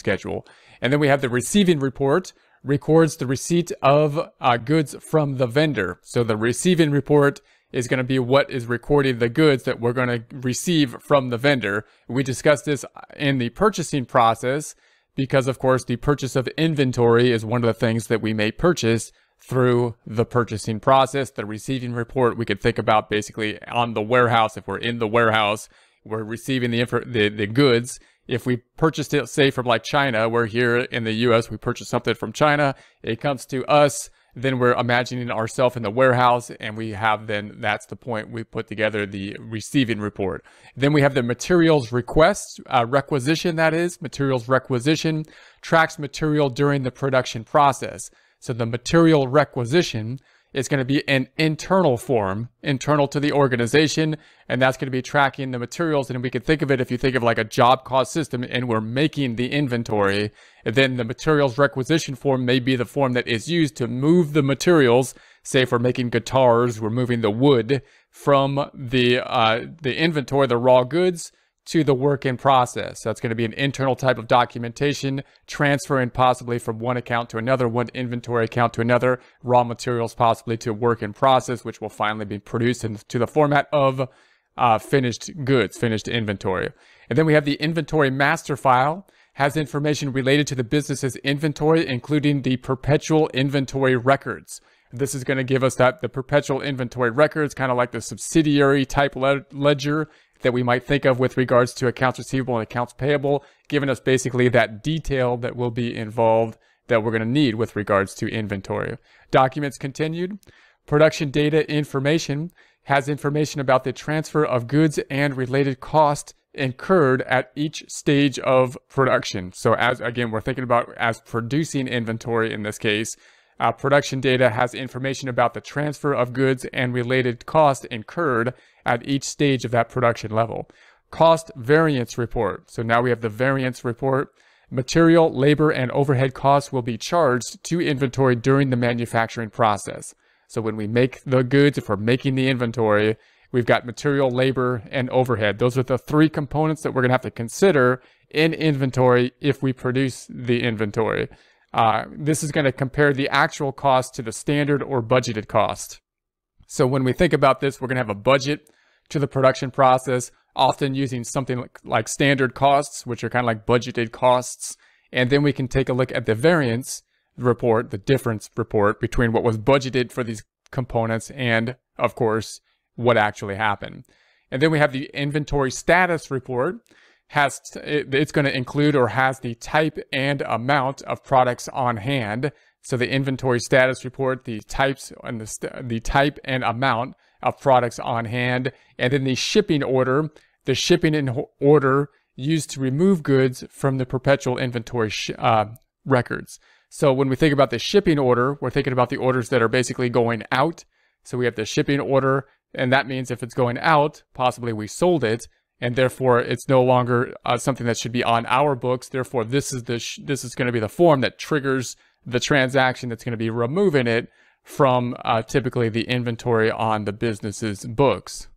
schedule. And then we have the receiving report, records the receipt of goods from the vendor. So the receiving report is going to be what is recording the goods that we're going to receive from the vendor. We discussed this in the purchasing process because, of course, the purchase of inventory is one of the things that we may purchase through the purchasing process. The receiving report we could think about basically on the warehouse. If we're in the warehouse, we're receiving the goods. If we purchased it, say, from like China, we're here in the U.S., we purchase something from China, it comes to us, then we're imagining ourselves in the warehouse, and we have then, that's the point we put together the receiving report. Then we have the materials request, requisition, that is, materials requisition tracks material during the production process. So the material requisition is going to be an internal form, internal to the organization, and that's going to be tracking the materials. And we can think of it, if you think of like a job cost system and we're making the inventory, then the materials requisition form may be the form that is used to move the materials. Say if we're making guitars, we're moving the wood from the inventory, the raw goods, to the work in process. So that's going to be an internal type of documentation, transferring possibly from one account to another, one inventory account to another, raw materials possibly to work in process, which will finally be produced into the format of finished goods, finished inventory. And then we have the inventory master file, has information related to the business's inventory, including the perpetual inventory records. This is going to give us that the perpetual inventory records, kind of like the subsidiary type ledger that we might think of with regards to accounts receivable and accounts payable, giving us basically that detail that will be involved that we're going to need with regards to inventory. Documents continued. Production data information has information about the transfer of goods and related costs incurred at each stage of production. So as, again, we're thinking about as producing inventory in this case, production data has information about the transfer of goods and related costs incurred at each stage of that production level. Cost variance report. So now we have the variance report. Material, labor, and overhead costs will be charged to inventory during the manufacturing process. So when we make the goods, if we're making the inventory, we've got material, labor, and overhead. Those are the three components that we're going to have to consider in inventory if we produce the inventory. This is going to compare the actual cost to the standard or budgeted cost. So when we think about this, we're going to have a budget to the production process, often using something like standard costs, which are kind of like budgeted costs. And then we can take a look at the variance report, the difference report between what was budgeted for these components and, of course, what actually happened. And then we have the inventory status report. It's going to include or has the type and amount of products on hand. So the inventory status report, the types and the type and amount of products on hand, and then the shipping in order used to remove goods from the perpetual inventory records. So when we think about the shipping order, we're thinking about the orders that are basically going out. So we have the shipping order, and that means if it's going out, possibly we sold it, and therefore it's no longer something that should be on our books. Therefore, this is going to be the form that triggers the transaction that's going to be removing it from typically the inventory on the business's books.